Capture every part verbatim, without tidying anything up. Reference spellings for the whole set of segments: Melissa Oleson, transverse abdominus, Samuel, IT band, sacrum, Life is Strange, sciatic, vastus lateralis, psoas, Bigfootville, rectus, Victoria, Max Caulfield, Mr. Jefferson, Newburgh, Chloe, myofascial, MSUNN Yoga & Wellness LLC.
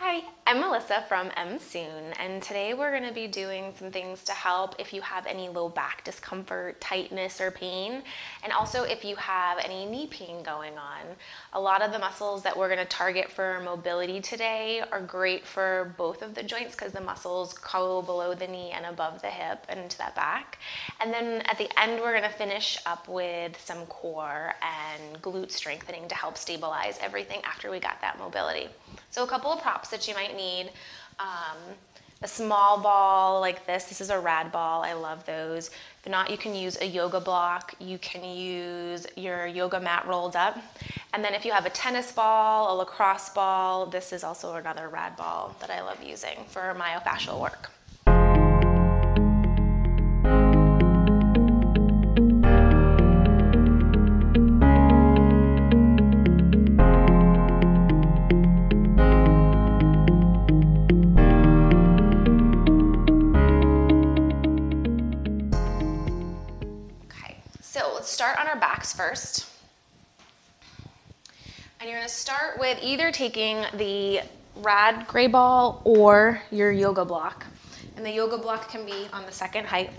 Hi, I'm Melissa from M S U N N, and today we're going to be doing some things to help if you have any low back discomfort, tightness, or pain, and also if you have any knee pain going on. A lot of the muscles that we're going to target for mobility today are great for both of the joints because the muscles go below the knee and above the hip and to that back. And then at the end, we're going to finish up with some core and glute strengthening to help stabilize everything after we got that mobility. So a couple of props that you might need. Um, a small ball like this. This is a rad ball. I love those. If not, you can use a yoga block. You can use your yoga mat rolled up. And then if you have a tennis ball, a lacrosse ball, this is also another rad ball that I love using for myofascial work. Start on our backs first, and you're going to start with either taking the rad gray ball or your yoga block, and the yoga block can be on the second height.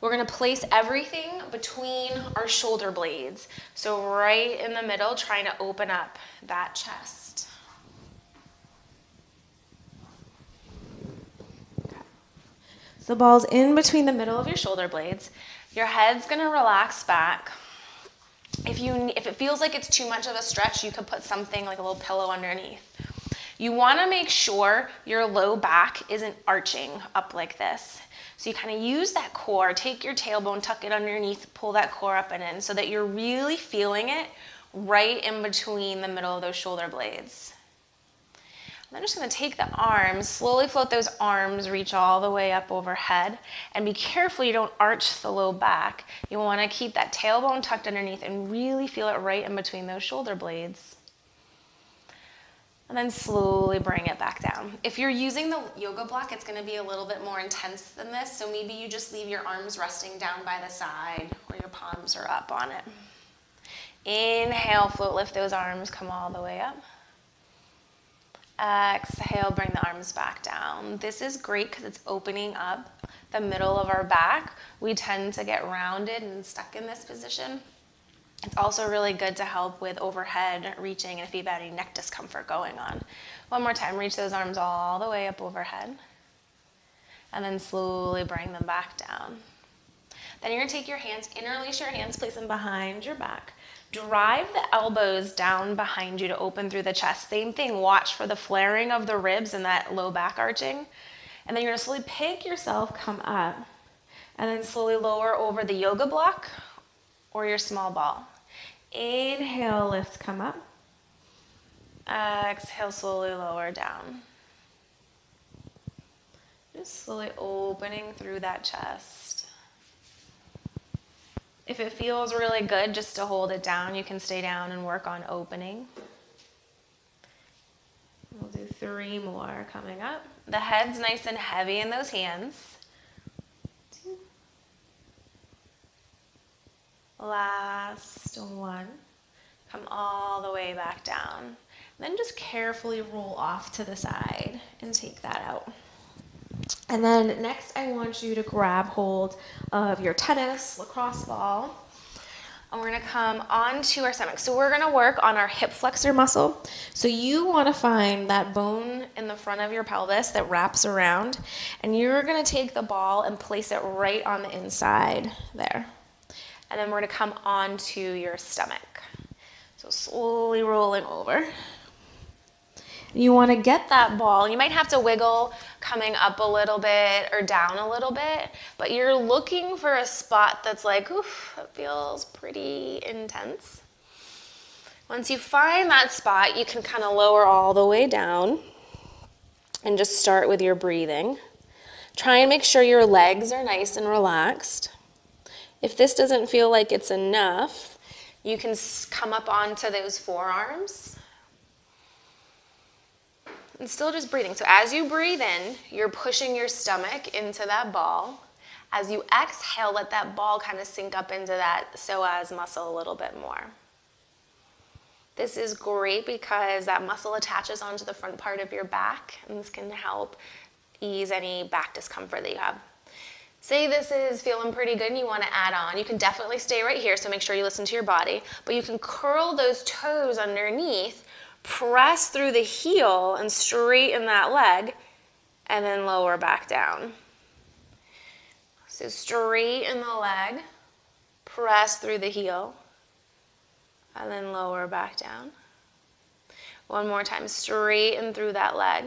We're going to place everything between our shoulder blades, so right in the middle, trying to open up that chest. Okay. So the ball's in between the middle of your shoulder blades. Your head's going to relax back. If you, if it feels like it's too much of a stretch, you could put something like a little pillow underneath. You want to make sure your low back isn't arching up like this. So you kind of use that core, take your tailbone, tuck it underneath, pull that core up and in so that you're really feeling it right in between the middle of those shoulder blades. I'm just going to take the arms, slowly float those arms, reach all the way up overhead, and be careful you don't arch the low back. You want to keep that tailbone tucked underneath and really feel it right in between those shoulder blades. And then slowly bring it back down. If you're using the yoga block, it's going to be a little bit more intense than this, so maybe you just leave your arms resting down by the side or your palms are up on it. Inhale, float, lift those arms, come all the way up. Exhale, bring the arms back down. This is great because it's opening up the middle of our back. We tend to get rounded and stuck in this position. It's also really good to help with overhead reaching and if you've had any neck discomfort going on. One more time, reach those arms all the way up overhead. And then slowly bring them back down. Then you're gonna take your hands, interlace your hands, place them behind your back. Drive the elbows down behind you to open through the chest. Same thing, watch for the flaring of the ribs and that low back arching. And then you're gonna slowly pick yourself, come up, and then slowly lower over the yoga block or your small ball. Inhale, lift, come up. Exhale, slowly lower down. Just slowly opening through that chest. If it feels really good just to hold it down, you can stay down and work on opening. We'll do three more coming up. The head's nice and heavy in those hands. Two. Last one. Come all the way back down. And then just carefully roll off to the side and take that out. And then next, I want you to grab hold of your tennis, lacrosse ball, and we're gonna come onto our stomach. So we're gonna work on our hip flexor muscle. So you wanna find that bone in the front of your pelvis that wraps around, and you're gonna take the ball and place it right on the inside there. And then we're gonna come onto your stomach. So slowly rolling over. You want to get that ball. You might have to wiggle coming up a little bit or down a little bit, but you're looking for a spot that's like, oof, that feels pretty intense. Once you find that spot, you can kind of lower all the way down and just start with your breathing. Try and make sure your legs are nice and relaxed. If this doesn't feel like it's enough, you can come up onto those forearms. And still just breathing. So as you breathe in, you're pushing your stomach into that ball. As you exhale, let that ball kind of sink up into that psoas muscle a little bit more. This is great because that muscle attaches onto the front part of your back, and this can help ease any back discomfort that you have. Say this is feeling pretty good and you want to add on. You can definitely stay right here, so make sure you listen to your body, but you can curl those toes underneath, press through the heel and straighten that leg, and then lower back down. So straighten the leg, press through the heel, and then lower back down. One more time, straighten through that leg.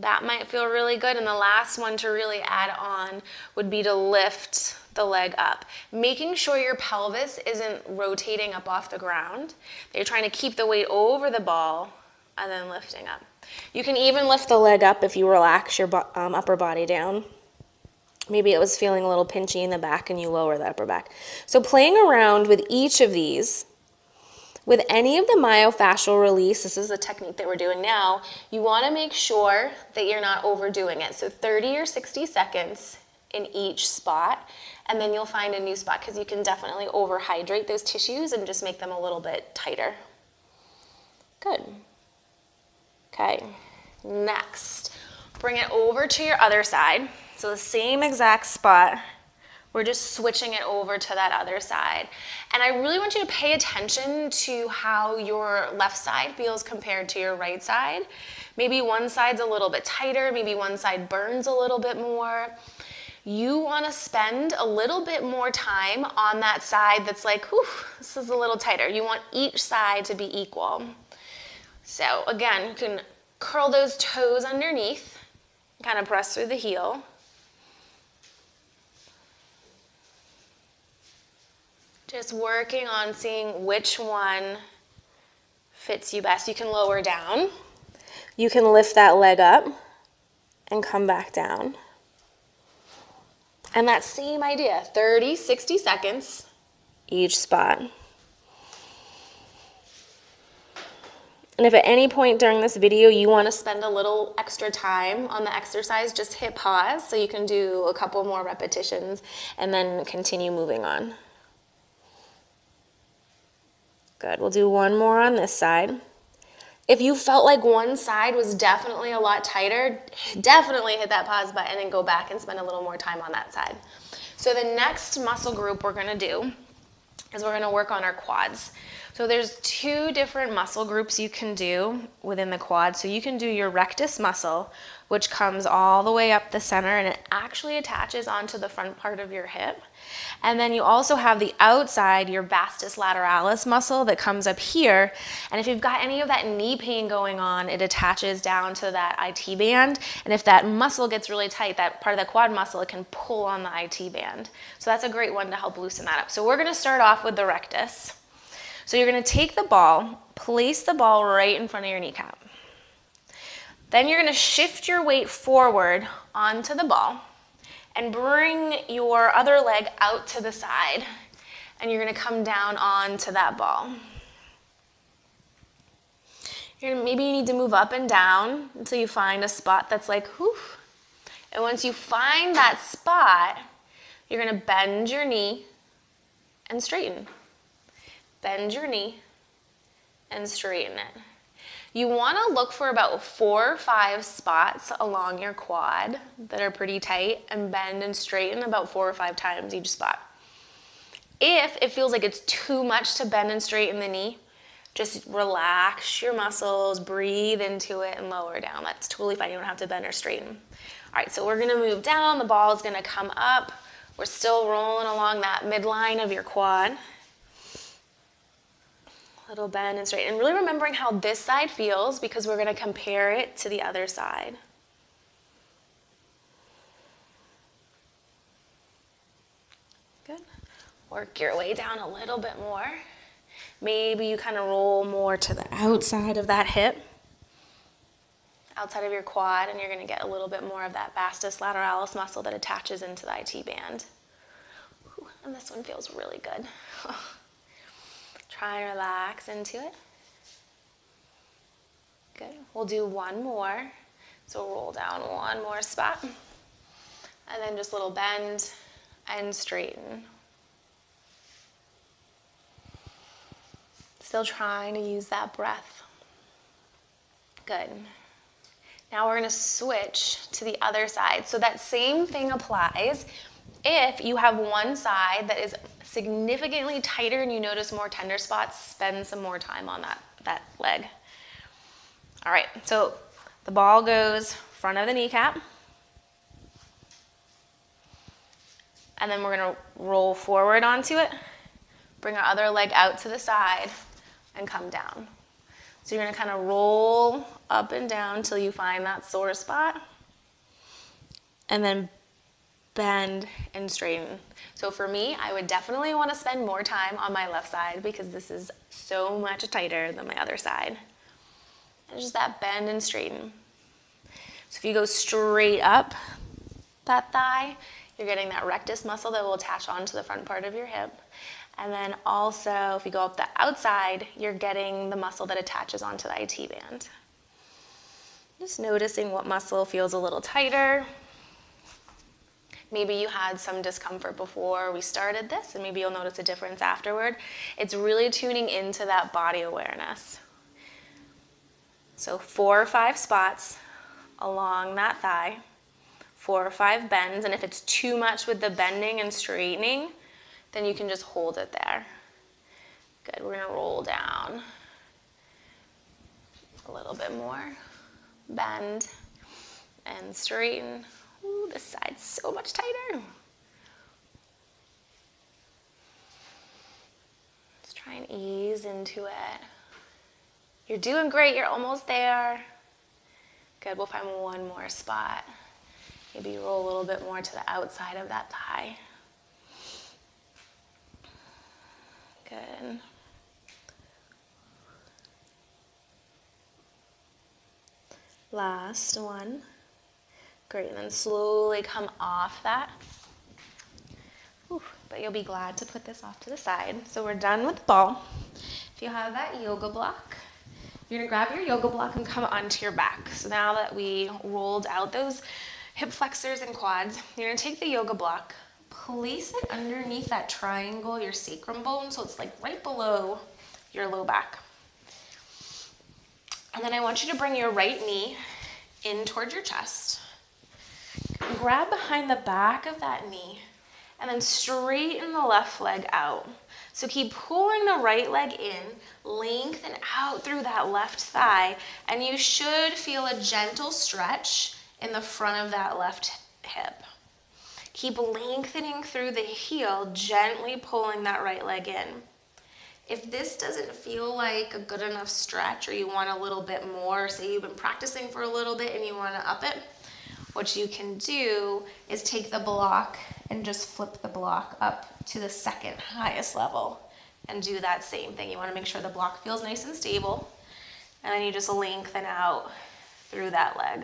That might feel really good, and the last one to really add on would be to lift the leg up, making sure your pelvis isn't rotating up off the ground. You're trying to keep the weight over the ball and then lifting up. You can even lift the leg up if you relax your um, upper body down. Maybe it was feeling a little pinchy in the back and you lower the upper back. So playing around with each of these, with any of the myofascial release, this is the technique that we're doing now, you want to make sure that you're not overdoing it. So thirty or sixty seconds in each spot, and then you'll find a new spot, because you can definitely overhydrate those tissues and just make them a little bit tighter. Good. Okay, next, bring it over to your other side. So the same exact spot, we're just switching it over to that other side. And I really want you to pay attention to how your left side feels compared to your right side. Maybe one side's a little bit tighter, maybe one side burns a little bit more. You want to spend a little bit more time on that side that's like, whew, this is a little tighter. You want each side to be equal. So again, you can curl those toes underneath, kind of press through the heel. Just working on seeing which one fits you best. You can lower down. You can lift that leg up and come back down. And that same idea, thirty, sixty seconds each spot. And if at any point during this video you want to spend a little extra time on the exercise, just hit pause so you can do a couple more repetitions and then continue moving on. Good, we'll do one more on this side. If you felt like one side was definitely a lot tighter, definitely hit that pause button and go back and spend a little more time on that side. So the next muscle group we're gonna do is we're gonna work on our quads. So there's two different muscle groups you can do within the quad. So you can do your rectus muscle, which comes all the way up the center and it actually attaches onto the front part of your hip. And then you also have the outside, your vastus lateralis muscle that comes up here. And if you've got any of that knee pain going on, it attaches down to that I T band. And if that muscle gets really tight, that part of the quad muscle, it can pull on the I T band. So that's a great one to help loosen that up. So we're gonna start off with the rectus. So you're gonna take the ball, place the ball right in front of your kneecap. Then you're gonna shift your weight forward onto the ball, and bring your other leg out to the side, and you're gonna come down onto that ball. You're gonna, maybe you need to move up and down until you find a spot that's like, whew. And once you find that spot, you're gonna bend your knee and straighten. Bend your knee and straighten it. You want to look for about four or five spots along your quad that are pretty tight and bend and straighten about four or five times each spot. If it feels like it's too much to bend and straighten the knee, just relax your muscles, breathe into it, and lower down. That's totally fine. You don't have to bend or straighten. All right, so we're going to move down. The ball is going to come up. We're still rolling along that midline of your quad. Little bend and straighten, and really remembering how this side feels because we're going to compare it to the other side. Good. Work your way down a little bit more. Maybe you kind of roll more to the outside of that hip, outside of your quad, and you're going to get a little bit more of that vastus lateralis muscle that attaches into the I T band. Ooh, and this one feels really good. Try and relax into it. Good. We'll do one more. So roll down one more spot. And then just a little bend and straighten. Still trying to use that breath. Good. Now we're going to switch to the other side. So that same thing applies. If you have one side that is significantly tighter and you notice more tender spots, spend some more time on that, that leg. All right, so the ball goes front of the kneecap. And then we're going to roll forward onto it, bring our other leg out to the side, and come down. So you're going to kind of roll up and down until you find that sore spot, and then bend and straighten. So for me, I would definitely want to spend more time on my left side because this is so much tighter than my other side. And just that bend and straighten. So if you go straight up that thigh, you're getting that rectus muscle that will attach onto the front part of your hip. And then also, if you go up the outside, you're getting the muscle that attaches onto the I T band. Just noticing what muscle feels a little tighter. Maybe you had some discomfort before we started this, and maybe you'll notice a difference afterward. It's really tuning into that body awareness. So four or five spots along that thigh, four or five bends, and if it's too much with the bending and straightening, then you can just hold it there. Good, we're gonna roll down a little bit more. Bend and straighten. Ooh, this side's so much tighter. Let's try and ease into it. You're doing great, you're almost there. Good, we'll find one more spot. Maybe roll a little bit more to the outside of that thigh. Good. Last one. Great, and then slowly come off that. Ooh, but you'll be glad to put this off to the side. So we're done with the ball. If you have that yoga block, you're gonna grab your yoga block and come onto your back. So now that we rolled out those hip flexors and quads, you're gonna take the yoga block, place it underneath that triangle, your sacrum bone, so it's like right below your low back. And then I want you to bring your right knee in towards your chest. Grab behind the back of that knee and then straighten the left leg out. So keep pulling the right leg in, lengthen out through that left thigh, and you should feel a gentle stretch in the front of that left hip. Keep lengthening through the heel, gently pulling that right leg in. If this doesn't feel like a good enough stretch or you want a little bit more, say you've been practicing for a little bit and you want to up it, what you can do is take the block and just flip the block up to the second highest level and do that same thing. You want to make sure the block feels nice and stable, and then you just lengthen out through that leg.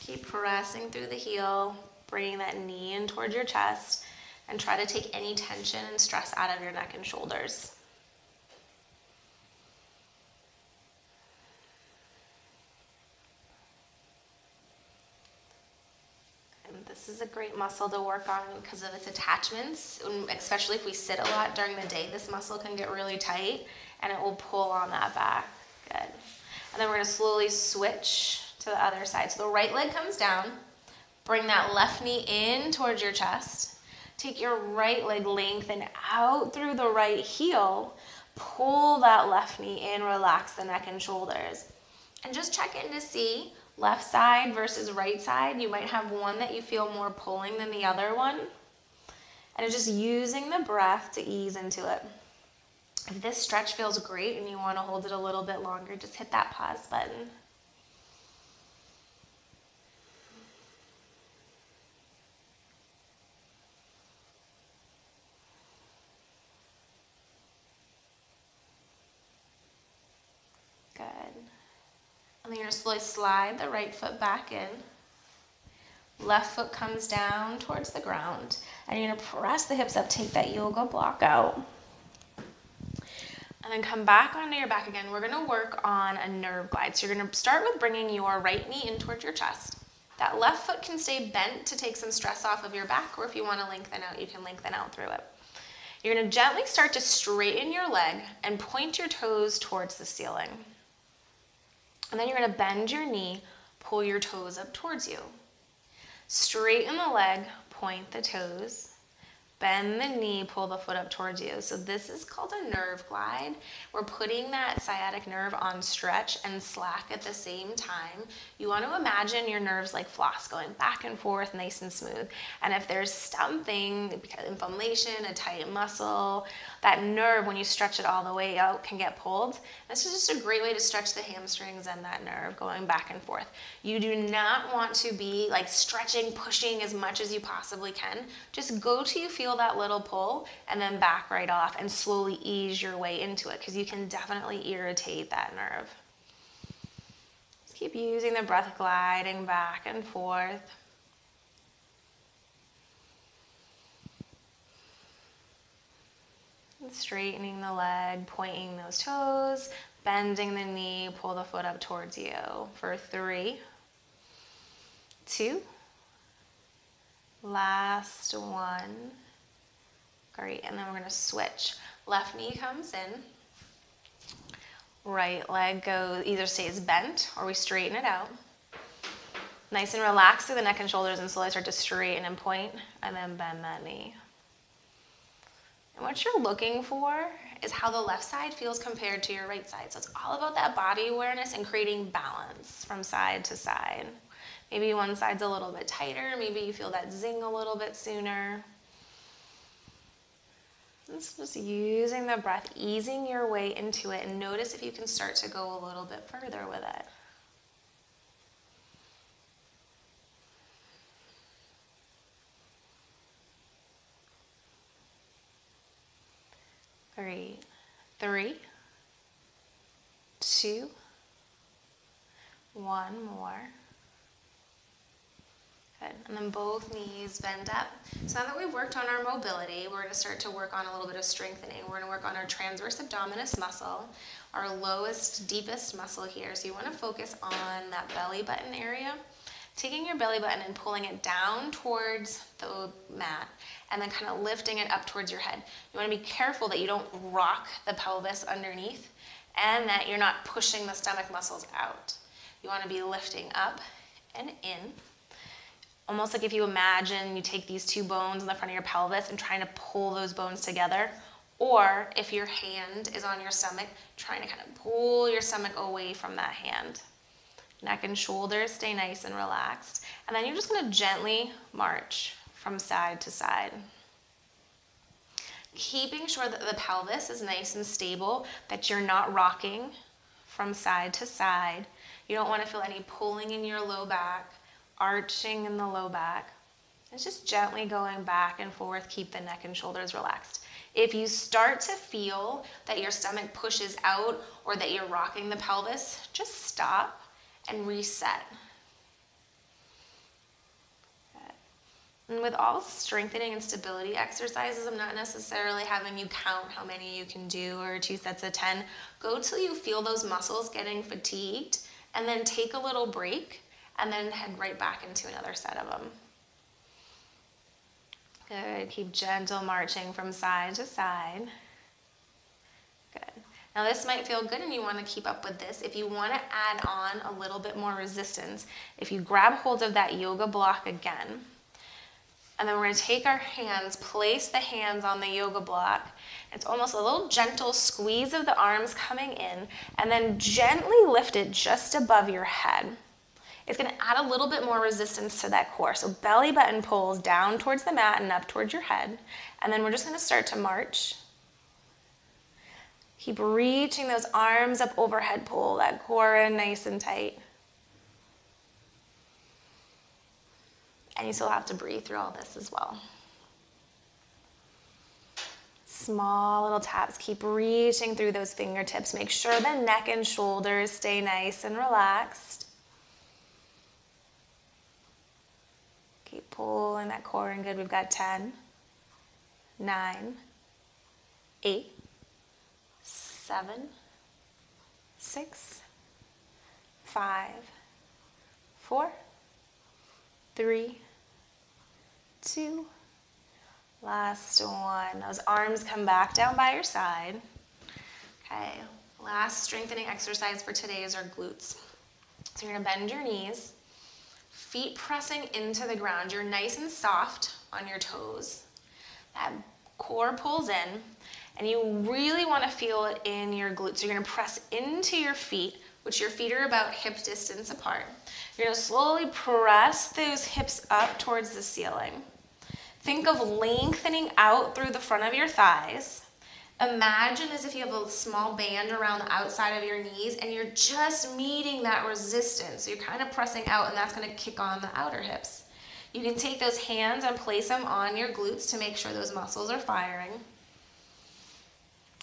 Keep pressing through the heel, bringing that knee in towards your chest, and try to take any tension and stress out of your neck and shoulders. And this is a great muscle to work on because of its attachments, especially if we sit a lot during the day. This muscle can get really tight, and it will pull on that back. Good. And then we're going to slowly switch to the other side. So the right leg comes down, bring that left knee in towards your chest, take your right leg, lengthen out through the right heel, pull that left knee in, relax the neck and shoulders. And just check in to see left side versus right side. You might have one that you feel more pulling than the other one. And just using the breath to ease into it. If this stretch feels great and you want to hold it a little bit longer, just hit that pause button. Then you're going to slowly slide the right foot back in. Left foot comes down towards the ground. And you're going to press the hips up, take that yoga block out. And then come back onto your back again. We're going to work on a nerve glide. So you're going to start with bringing your right knee in towards your chest. That left foot can stay bent to take some stress off of your back, or if you want to lengthen out, you can lengthen out through it. You're going to gently start to straighten your leg and point your toes towards the ceiling. And then you're going to bend your knee, pull your toes up towards you. Straighten the leg, point the toes. Bend the knee, pull the foot up towards you. So this is called a nerve glide. We're putting that sciatic nerve on stretch and slack at the same time. You want to imagine your nerves like floss going back and forth, nice and smooth. And if there's something, inflammation, a tight muscle, that nerve, when you stretch it all the way out, can get pulled. This is just a great way to stretch the hamstrings and that nerve going back and forth. You do not want to be like stretching, pushing as much as you possibly can. Just go till you feel that little pull and then back right off and slowly ease your way into it, because you can definitely irritate that nerve. Just keep using the breath, gliding back and forth. And straightening the leg, pointing those toes, bending the knee, pull the foot up towards you for three, two, last one. Great, and then we're going to switch. Left knee comes in, right leg goes, either stays bent or we straighten it out. Nice and relaxed through the neck and shoulders, and slowly start to straighten and point, and then bend that knee. And what you're looking for is how the left side feels compared to your right side. So it's all about that body awareness and creating balance from side to side. Maybe one side's a little bit tighter, maybe you feel that zing a little bit sooner. It's just using the breath, easing your way into it, and notice if you can start to go a little bit further with it. Three, three, two, one more. Good. And then both knees bend up. So now that we've worked on our mobility, we're going to start to work on a little bit of strengthening. We're going to work on our transverse abdominus muscle, our lowest, deepest muscle here. So you want to focus on that belly button area, taking your belly button and pulling it down towards the mat, and then kind of lifting it up towards your head. You want to be careful that you don't rock the pelvis underneath and that you're not pushing the stomach muscles out. You want to be lifting up and in. Almost like if you imagine you take these two bones in the front of your pelvis and trying to pull those bones together, or if your hand is on your stomach, trying to kind of pull your stomach away from that hand. Neck and shoulders stay nice and relaxed. And then you're just going to gently march from side to side, keeping sure that the pelvis is nice and stable, that you're not rocking from side to side. You don't want to feel any pulling in your low back, arching in the low back. It's just gently going back and forth. Keep the neck and shoulders relaxed. If you start to feel that your stomach pushes out or that you're rocking the pelvis, just stop and reset. And with all strengthening and stability exercises, I'm not necessarily having you count how many you can do or two sets of ten. Go till you feel those muscles getting fatigued, and then take a little break, and then head right back into another set of them. Good, keep gentle marching from side to side. Good. Now this might feel good and you want to keep up with this. If you want to add on a little bit more resistance, if you grab hold of that yoga block again, and then we're going to take our hands, place the hands on the yoga block. It's almost a little gentle squeeze of the arms coming in, and then gently lift it just above your head. It's going to add a little bit more resistance to that core. So belly button pulls down towards the mat and up towards your head. And then we're just going to start to march. Keep reaching those arms up overhead, pull that core in nice and tight. And you still have to breathe through all this as well. Small little taps. Keep reaching through those fingertips. Make sure the neck and shoulders stay nice and relaxed. Keep pulling that core in good. We've got ten, nine, eight, seven, six, five, four, three, two, Last one. Those arms come back down by your side. Okay. Last strengthening exercise for today is our glutes. So you're going to bend your knees, feet pressing into the ground. You're nice and soft on your toes. That core pulls in, and you really want to feel it in your glutes. You're going to press into your feet, which your feet are about hip distance apart. You're going to slowly press those hips up towards the ceiling. Think of lengthening out through the front of your thighs. Imagine as if you have a small band around the outside of your knees, and you're just meeting that resistance. So you're kind of pressing out, and that's going to kick on the outer hips. You can take those hands and place them on your glutes to make sure those muscles are firing.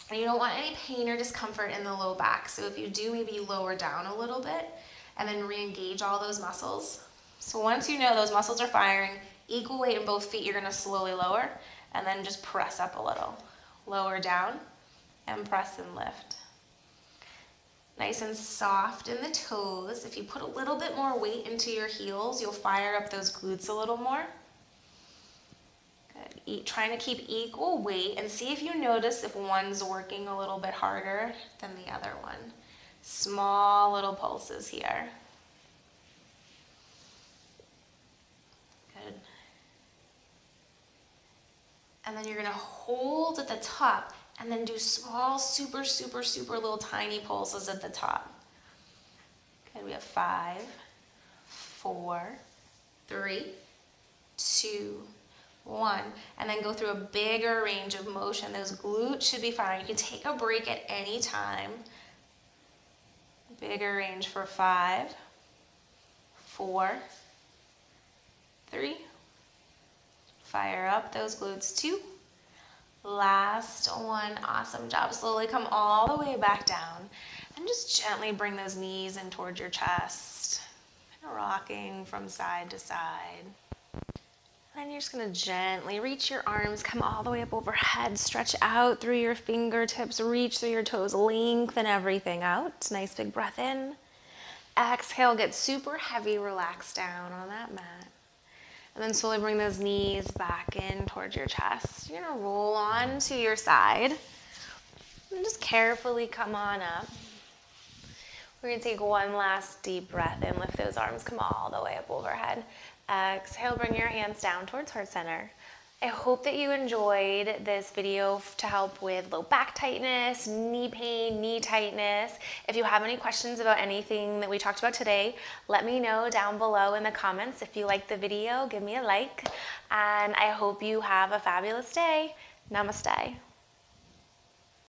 And you don't want any pain or discomfort in the low back. So if you do, maybe lower down a little bit and then re-engage all those muscles. So once you know those muscles are firing, equal weight in both feet, you're gonna slowly lower and then just press up a little. Lower down and press and lift. Nice and soft in the toes. If you put a little bit more weight into your heels, you'll fire up those glutes a little more. Trying to keep equal weight, and see if you notice if one's working a little bit harder than the other one. Small little pulses here. Good. And then you're going to hold at the top and then do small, super, super, super little tiny pulses at the top. Good. We have five, four, three, two, one, and then go through a bigger range of motion. Those glutes should be firing. You can take a break at any time. Bigger range for five, four, three. Fire up those glutes, two. Last one. Awesome job. Slowly come all the way back down and just gently bring those knees in towards your chest. Kind of rocking from side to side. And you're just going to gently reach your arms, come all the way up overhead, stretch out through your fingertips, reach through your toes, lengthen everything out. Nice big breath in. Exhale, get super heavy, relax down on that mat. And then slowly bring those knees back in towards your chest. You're going to roll on to your side and just carefully come on up. We're going to take one last deep breath and lift those arms, come all the way up overhead. Exhale, bring your hands down towards heart center. I hope that you enjoyed this video to help with low back tightness, knee pain, knee tightness. If you have any questions about anything that we talked about today, let me know down below in the comments. If you liked the video, give me a like, and I hope you have a fabulous day. Namaste.